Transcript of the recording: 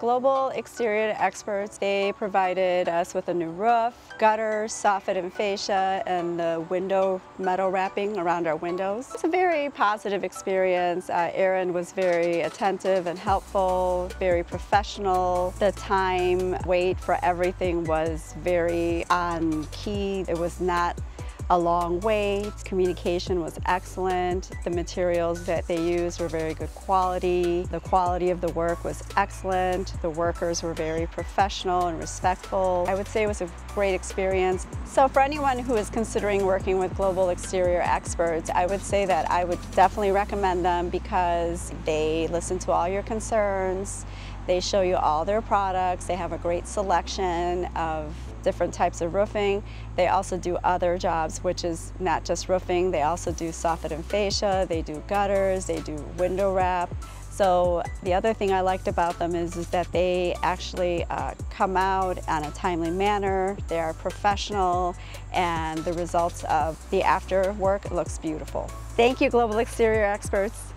Global Exterior Experts, they provided us with a new roof, gutters, soffit and fascia, and the window metal wrapping around our windows. It's a very positive experience. Erin was very attentive and helpful, very professional. The time wait for everything was very on key. It was not a long wait. Communication was excellent. The materials that they used were very good quality. The quality of the work was excellent. The workers were very professional and respectful. I would say it was a great experience. So for anyone who is considering working with Global Exterior Experts, I would say that I would definitely recommend them because they listen to all your concerns. They show you all their products. They have a great selection of different types of roofing. They also do other jobs, which is not just roofing. They also do soffit and fascia, they do gutters, they do window wrap. So the other thing I liked about them is that they actually come out on a timely manner. They are professional, and the results of the after work looks beautiful. Thank you, Global Exterior Experts.